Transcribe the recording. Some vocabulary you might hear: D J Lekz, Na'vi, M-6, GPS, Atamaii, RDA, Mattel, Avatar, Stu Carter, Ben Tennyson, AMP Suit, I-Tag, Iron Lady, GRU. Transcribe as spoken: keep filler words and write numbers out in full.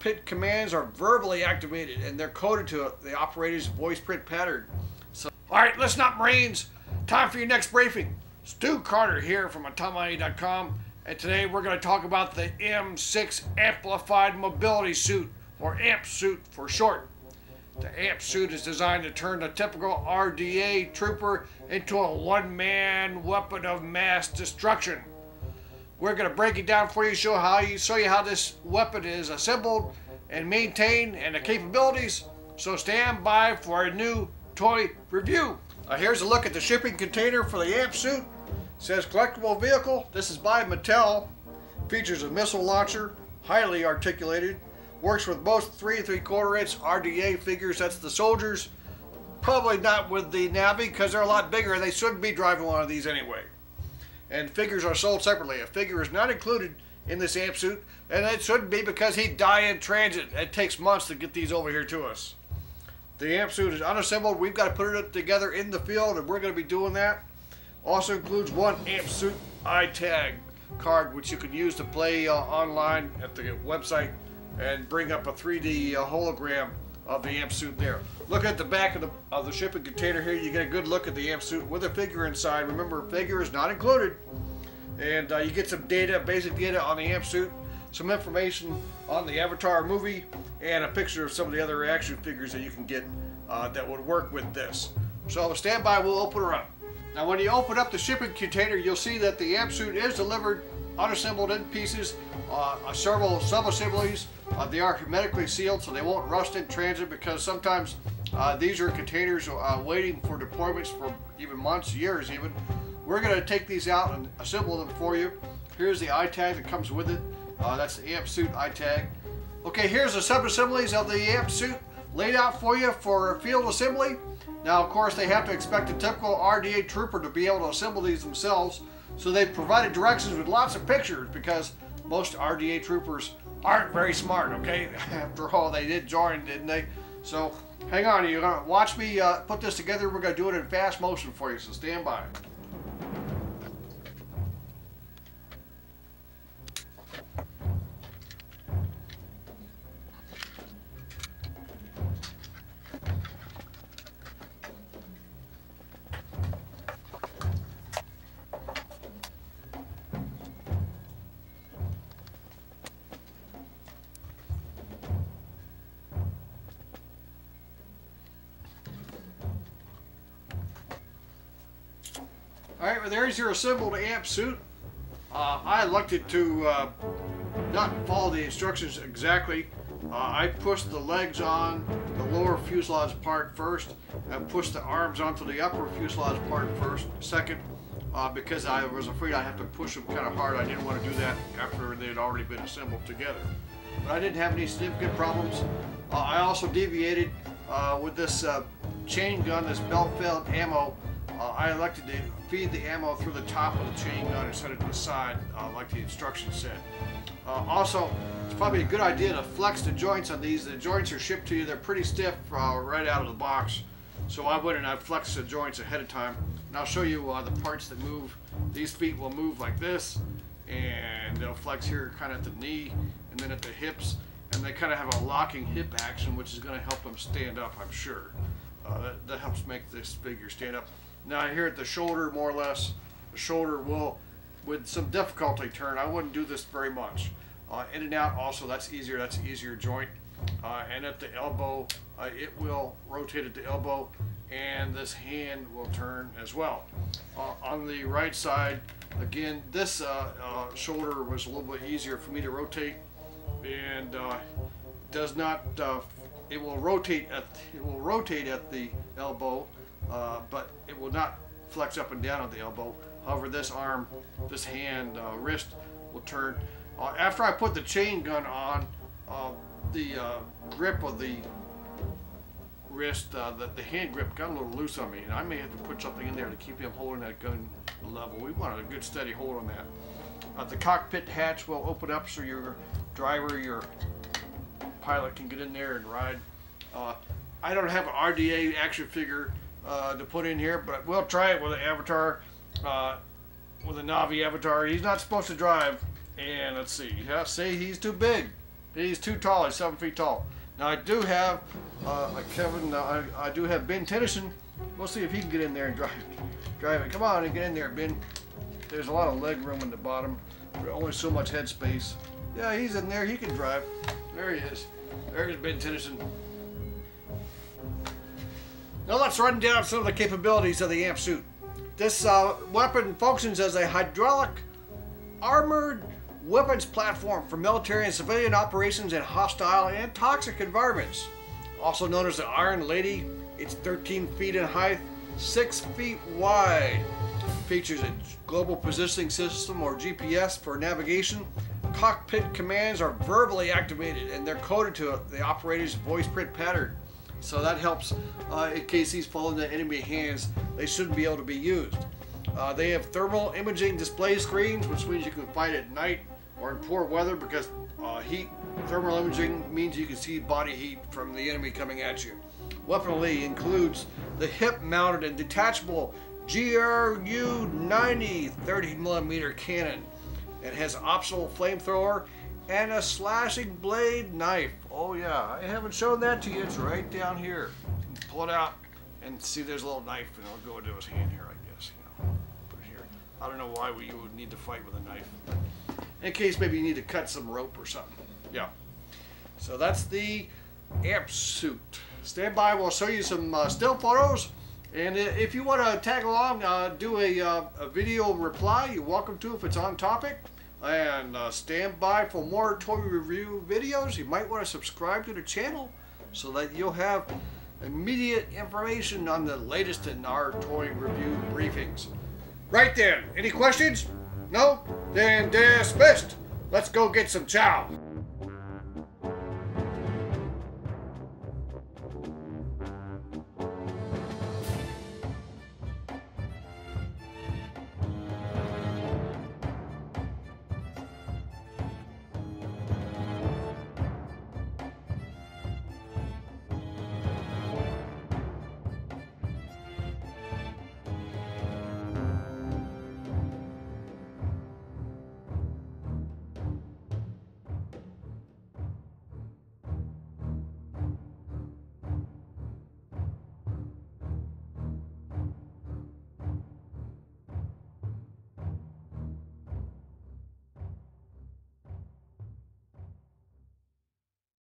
cockpit commands are verbally activated and they're coded to the operator's voice print pattern. So, all right, listen up, Marines. Time for your next briefing. Stu Carter here from Atamaii dot com, and today we're going to talk about the M six Amplified Mobility Suit, or A M P Suit for short. The A M P Suit is designed to turn the typical R D A trooper into a one-man weapon of mass destruction. We're going to break it down for you, show how you show you how this weapon is assembled and maintained and the capabilities. So stand by for a new toy review. Now here's a look at the shipping container for the A M P Suit. It says collectible vehicle. This is by Mattel. Features a missile launcher, highly articulated. Works with both three and three quarter inch R D A figures. That's the soldiers. Probably not with the Na'vi because they're a lot bigger. They shouldn't be driving one of these anyway. And figures are sold separately. A figure is not included in this A M P Suit, and it shouldn't be because he'd die in transit. It takes months to get these over here to us. The A M P Suit is unassembled. We've got to put it together in the field, and we're going to be doing that. Also includes one A M P Suit I-Tag card, which you can use to play uh, online at the website and bring up a three D uh, hologram of the A M P Suit there. Look at the back of the, of the shipping container here. You get a good look at the A M P Suit with a figure inside. Remember, figure is not included. And uh, you get some data, basic data on the A M P Suit, some information on the Avatar movie, and a picture of some of the other action figures that you can get uh, that would work with this. So stand by, we'll open her up. Now when you open up the shipping container, you'll see that the A M P Suit is delivered unassembled in pieces, uh, several sub-assemblies. Uh, they are hermetically sealed so they won't rust in transit, because sometimes uh, these are containers uh, waiting for deployments for even months, years even. We're going to take these out and assemble them for you. Here's the I-Tag that comes with it. Uh, that's the A M P Suit I-Tag. Okay, here's the sub-assemblies of the A M P Suit laid out for you for field assembly. Now, of course, they have to expect a typical R D A trooper to be able to assemble these themselves, so they've provided directions with lots of pictures, because most R D A troopers aren't very smart, okay? After all, they did join, didn't they? So hang on, you're gonna watch me uh, put this together. We're gonna do it in fast motion for you, so stand by. Alright, well, there's your assembled A M P Suit. Uh, I elected to uh, not follow the instructions exactly. Uh, I pushed the legs on the lower fuselage part first, and pushed the arms onto the upper fuselage part first, second, uh, because I was afraid I'd have to push them kind of hard. I didn't want to do that after they had already been assembled together. But I didn't have any significant problems. Uh, I also deviated uh, with this uh, chain gun, this belt-fed ammo. Uh, I elected to feed the ammo through the top of the chain gun and set it to the side, uh, like the instructions said. Uh, also, it's probably a good idea to flex the joints on these. The joints are shipped to you. They're pretty stiff uh, right out of the box. So I went and I flexed the joints ahead of time. And I'll show you uh, the parts that move. These feet will move like this, and they'll flex here kind of at the knee and then at the hips. And they kind of have a locking hip action, which is going to help them stand up, I'm sure. Uh, that, that helps make this figure stand up. Now here at the shoulder, more or less, the shoulder will, with some difficulty, turn. I wouldn't do this very much. Uh, in and out also, that's easier, that's an easier joint. Uh, and at the elbow, uh, it will rotate at the elbow, and this hand will turn as well. Uh, on the right side, again, this uh, uh, shoulder was a little bit easier for me to rotate, and uh, does not, uh, it will rotate at, it will rotate at the elbow, Uh, but it will not flex up and down on the elbow. However, this arm, this hand, uh, wrist will turn. Uh, after I put the chain gun on, uh, the uh, grip of the wrist, uh, the, the hand grip got a little loose on me, and I may have to put something in there to keep him holding that gun level. We wanted a good steady hold on that. Uh, the cockpit hatch will open up so your driver, your pilot can get in there and ride. Uh, I don't have an R D A action figure Uh, to put in here, but we'll try it with an Avatar, uh, with a Na'vi Avatar. He's not supposed to drive, and let's see. Yeah, see, he's too big. He's too tall. He's seven feet tall. Now I do have uh, a Kevin. Uh, I, I do have Ben Tennyson. We'll see if he can get in there and drive, drive it. Come on and get in there, Ben. There's a lot of leg room in the bottom. Only so much head space. Yeah, he's in there. He can drive. There he is. There's Ben Tennyson. Now let's run down some of the capabilities of the A M P suit. This uh, weapon functions as a hydraulic armored weapons platform for military and civilian operations in hostile and toxic environments. Also known as the Iron Lady, it's thirteen feet in height, six feet wide. Features a global positioning system or G P S for navigation. Cockpit commands are verbally activated and they're coded to the operator's voice print pattern. So that helps uh, in case these fall into enemy hands, they shouldn't be able to be used. Uh, they have thermal imaging display screens, which means you can fight at night or in poor weather because uh, heat, thermal imaging means you can see body heat from the enemy coming at you. Weaponry includes the hip-mounted and detachable G R U ninety thirty millimeter cannon. It has optional flamethrower and a slashing blade knife. Oh yeah, I haven't shown that to you. It's right down here. Pull it out and see there's a little knife and it'll go into his hand here, I guess. You know, put it here. I don't know why you would need to fight with a knife. In case maybe you need to cut some rope or something. Yeah. So that's the A M P suit. Stand by, we'll show you some uh, still photos. And if you want to tag along, uh, do a, uh, a video reply. You're welcome to if it's on topic. And uh, stand by for more toy review videos. You might want to subscribe to the channel so that you'll have immediate information on the latest in our toy review briefings. Right then, any questions? No? Then dismissed. Let's go get some chow.